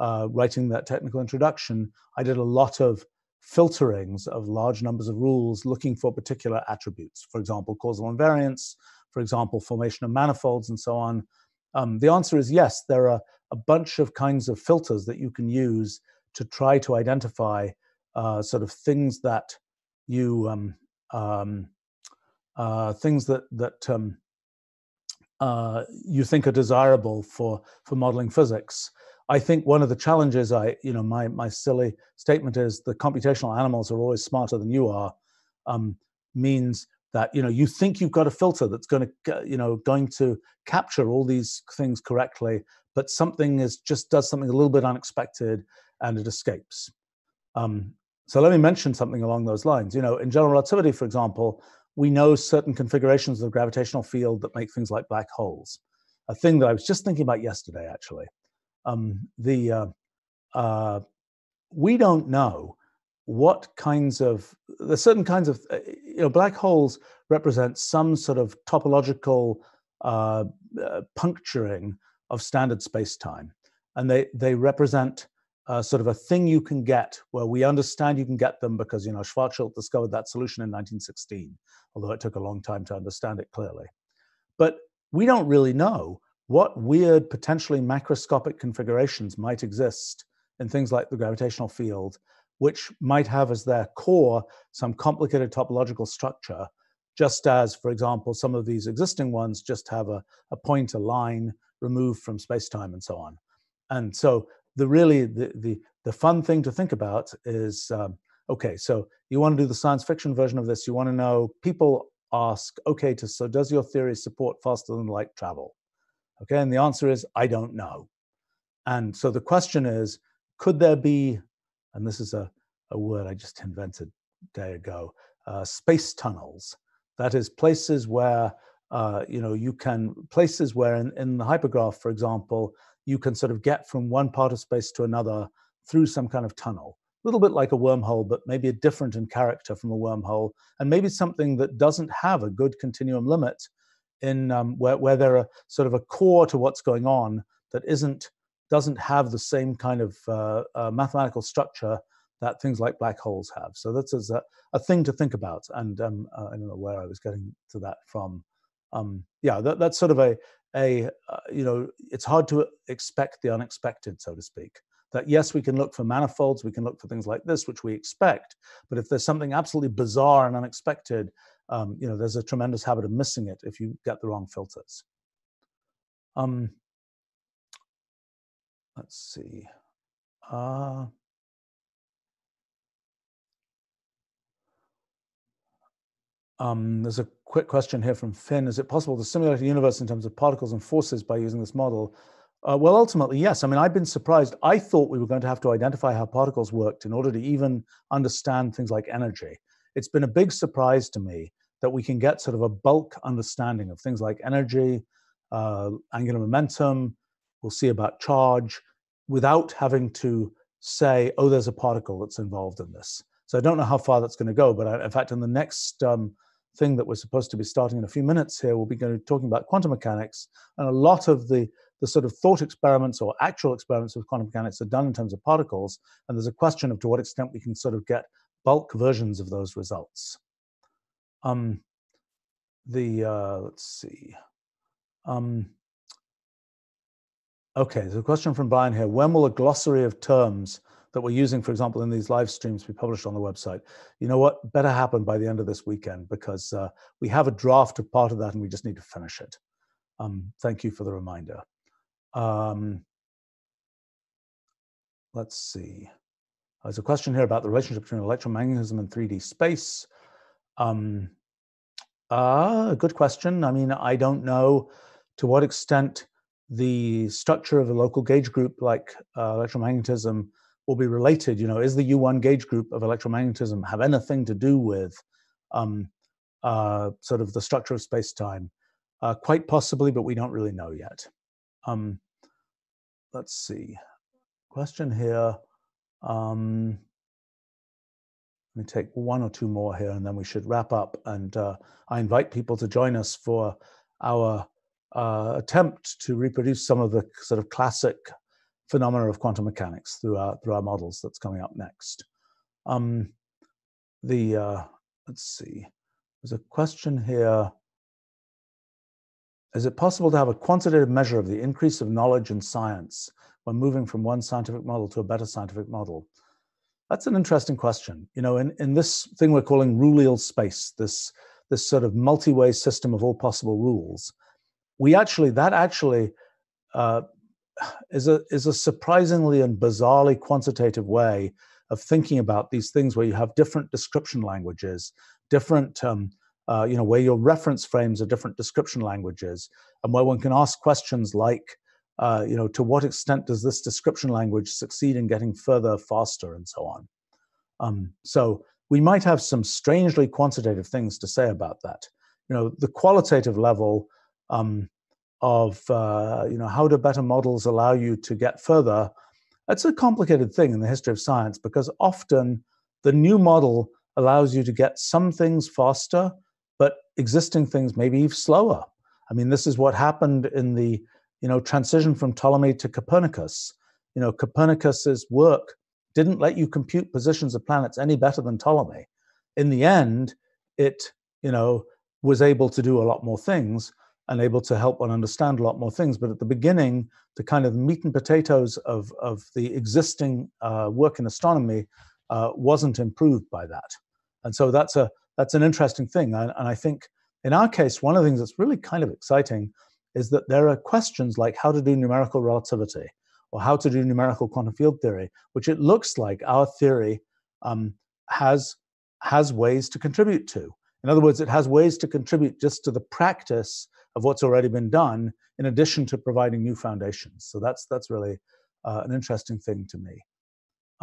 uh, writing that technical introduction, I did a lot of filterings of large numbers of rules looking for particular attributes, for example, causal invariance, for example, formation of manifolds and so on. Um, the answer is yes, there are a bunch of kinds of filters that you can use to try to identify uh, sort of things that you, um, um, uh, things that, that um, Uh, you think are desirable for for modeling physics. I think one of the challenges, I you know, my my silly statement is the computational animals are always smarter than you are. Um, means that you know you think you've got a filter that's going to you know going to capture all these things correctly, but something is just does something a little bit unexpected and it escapes. Um, so let me mention something along those lines. You know, in general relativity, for example, we know certain configurations of the gravitational field that make things like black holes, a thing that I was just thinking about yesterday, actually. Um, the, uh, uh, we don't know what kinds of, there's certain kinds of, you know, black holes represent some sort of topological uh, uh, puncturing of standard space-time. And they, they represent Uh, sort of a thing you can get where we understand you can get them because, you know, Schwarzschild discovered that solution in nineteen sixteen, although it took a long time to understand it clearly. But we don't really know what weird, potentially macroscopic configurations might exist in things like the gravitational field, which might have as their core some complicated topological structure, just as, for example, some of these existing ones just have a, a point, a line removed from space-time and so on. And so The really the, the the fun thing to think about is um, okay. So you want to do the science fiction version of this. You want to know. People ask, okay, to, so does your theory support faster than light travel? Okay, and the answer is I don't know. And so the question is, could there be? And this is a a word I just invented a day ago. Uh, space tunnels. That is places where uh, you know you can places where in, in the hypergraph, for example, you can sort of get from one part of space to another through some kind of tunnel. A little bit like a wormhole, but maybe different in character from a wormhole, and maybe something that doesn't have a good continuum limit in um, where, where there are sort of a core to what's going on that isn't, doesn't have the same kind of uh, uh, mathematical structure that things like black holes have. So that's a, a thing to think about. And um, uh, I don't know where I was getting to that from. Um, yeah, that, that's sort of a, a uh, you know, it's hard to expect the unexpected, so to speak. That yes, we can look for manifolds, we can look for things like this, which we expect. But if there's something absolutely bizarre and unexpected, um, you know, there's a tremendous habit of missing it if you get the wrong filters. Um, let's see. Uh, um, there's a quick question here from Finn. Is it possible to simulate a universe in terms of particles and forces by using this model? Uh, well, ultimately, yes. I mean, I've been surprised. I thought we were going to have to identify how particles worked in order to even understand things like energy. It's been a big surprise to me that we can get sort of a bulk understanding of things like energy, uh, angular momentum, we'll see about charge, without having to say, oh, there's a particle that's involved in this. So I don't know how far that's going to go, but I, in fact, in the next um, thing that we're supposed to be starting in a few minutes here, we'll be going to be talking about quantum mechanics, and a lot of the the sort of thought experiments or actual experiments with quantum mechanics are done in terms of particles, and there's a question of to what extent we can sort of get bulk versions of those results. Um, the, uh, let's see. Um, okay, there's a question from Brian here. When will a glossary of terms that we're using, for example, in these live streams be published on the website? You know what, better happen by the end of this weekend, because uh, we have a draft of part of that and we just need to finish it. Um, thank you for the reminder. Um, let's see. There's a question here about the relationship between electromagnetism and three D space. Um, uh, good question. I mean, I don't know to what extent the structure of a local gauge group like uh, electromagnetism will be related. You know, is the U one gauge group of electromagnetism have anything to do with um, uh, sort of the structure of space-time? Uh, quite possibly, but we don't really know yet. Um, let's see. Question here. Um, let me take one or two more here, and then we should wrap up. And uh, I invite people to join us for our uh, attempt to reproduce some of the sort of classic phenomena of quantum mechanics through our through our models. That's coming up next. Um, the uh, let's see. There's a question here. Is it possible to have a quantitative measure of the increase of knowledge in science when moving from one scientific model to a better scientific model? That's an interesting question. You know, in, in this thing we're calling ruleal space, this, this sort of multi-way system of all possible rules, we actually, that actually uh, is, a, is a surprisingly and bizarrely quantitative way of thinking about these things where you have different description languages, different um, Uh, you know, where your reference frames are different description languages, and where one can ask questions like, uh, you know, to what extent does this description language succeed in getting further, faster, and so on. Um, so we might have some strangely quantitative things to say about that. You know, the qualitative level um, of, uh, you know, how do better models allow you to get further? That's a complicated thing in the history of science, because often the new model allows you to get some things faster, but existing things maybe slower. I mean, this is what happened in the, you know, transition from Ptolemy to Copernicus. You know, Copernicus's work didn't let you compute positions of planets any better than Ptolemy. In the end, it, you know, was able to do a lot more things and able to help one understand a lot more things. But at the beginning, the kind of meat and potatoes of, of the existing uh, work in astronomy uh, wasn't improved by that. And so that's a, That's an interesting thing, and, and I think in our case, one of the things that's really kind of exciting is that there are questions like how to do numerical relativity or how to do numerical quantum field theory, which it looks like our theory um, has, has ways to contribute to. In other words, it has ways to contribute just to the practice of what's already been done, in addition to providing new foundations. So that's, that's really uh, an interesting thing to me.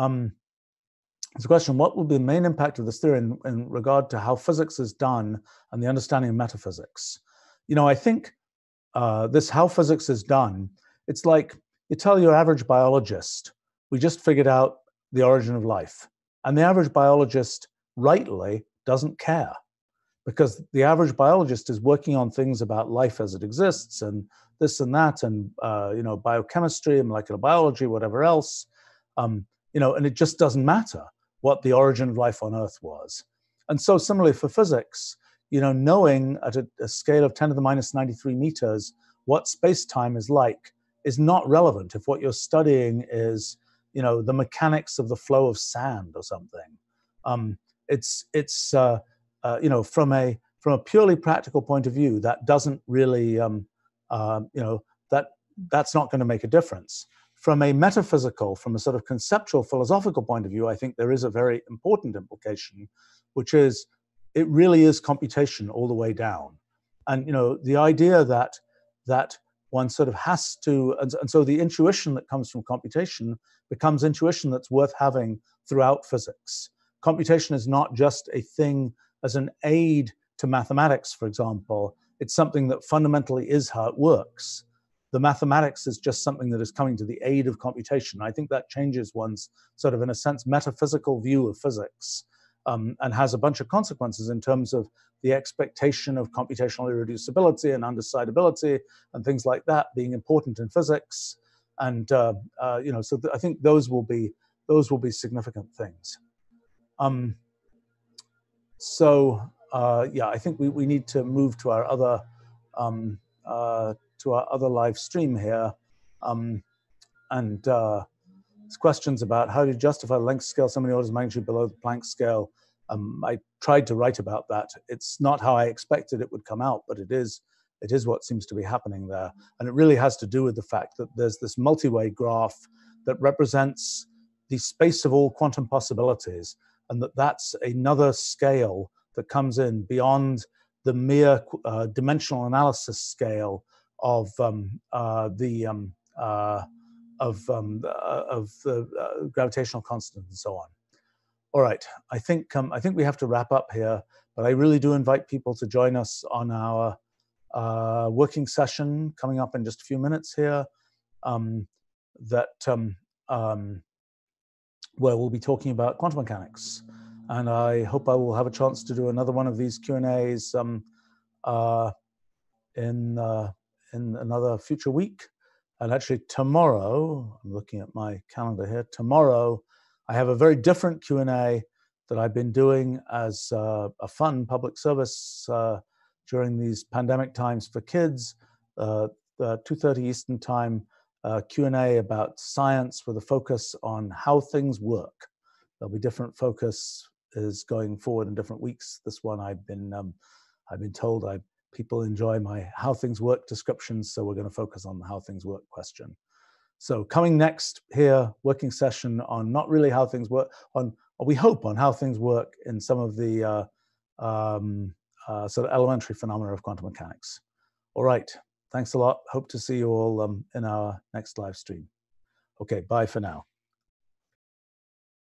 Um, It's a question, what will be the main impact of this theory in, in regard to how physics is done and the understanding of metaphysics? You know, I think uh, this how physics is done, it's like you tell your average biologist, we just figured out the origin of life. And the average biologist, rightly, doesn't care, because the average biologist is working on things about life as it exists and this and that and, uh, you know, biochemistry and molecular biology, whatever else, um, you know, and it just doesn't matter. what the origin of life on Earth was. And so similarly for physics, you know, knowing at a, a scale of ten to the minus ninety-three meters what space-time is like is not relevant if what you're studying is, you know, the mechanics of the flow of sand or something. Um, it's, it's uh, uh, you know, from a, from a purely practical point of view, that doesn't really, um, uh, you know, that, that's not going to make a difference. From a metaphysical, from a sort of conceptual philosophical point of view, I think there is a very important implication, which is it really is computation all the way down. And, you know, the idea that, that one sort of has to, and, and so the intuition that comes from computation becomes intuition that's worth having throughout physics. Computation is not just a thing as an aid to mathematics, for example. It's something that fundamentally is how it works. The mathematics is just something that is coming to the aid of computation. I think that changes one's sort of, in a sense, metaphysical view of physics, um, and has a bunch of consequences in terms of the expectation of computational irreducibility and undecidability and things like that being important in physics. And uh, uh, you know, so th I think those will be those will be significant things. Um, so uh, yeah, I think we we need to move to our other. Um, uh, to our other live stream here, um, and uh, there's questions about how to justify the length scale so many orders of magnitude below the Planck scale. Um, I tried to write about that. It's not how I expected it would come out, but it is, it is what seems to be happening there. And it really has to do with the fact that there's this multi-way graph that represents the space of all quantum possibilities, and that that's another scale that comes in beyond the mere uh, dimensional analysis scale of um, uh, the um, uh, of um, uh, of the uh, gravitational constant and so on. All right, I think um, I think we have to wrap up here, but I really do invite people to join us on our uh, working session coming up in just a few minutes here. Um, that um, um, where we'll be talking about quantum mechanics, and I hope I will have a chance to do another one of these Q and A's um, uh, in. Uh, in another future week. And actually tomorrow, I'm looking at my calendar here, tomorrow I have a very different Q and A that I've been doing as uh, a fun public service uh, during these pandemic times for kids, uh, uh, two thirty Eastern time, uh, Q and A about science with a focus on how things work. There'll be different focus is going forward in different weeks. This one I've been, um, I've been told I've people enjoy my how things work descriptions, so we're going to focus on the how things work question. So coming next here, working session on not really how things work, on we hope on how things work in some of the uh, um, uh, sort of elementary phenomena of quantum mechanics. All right, thanks a lot. Hope to see you all um, in our next live stream. Okay, bye for now.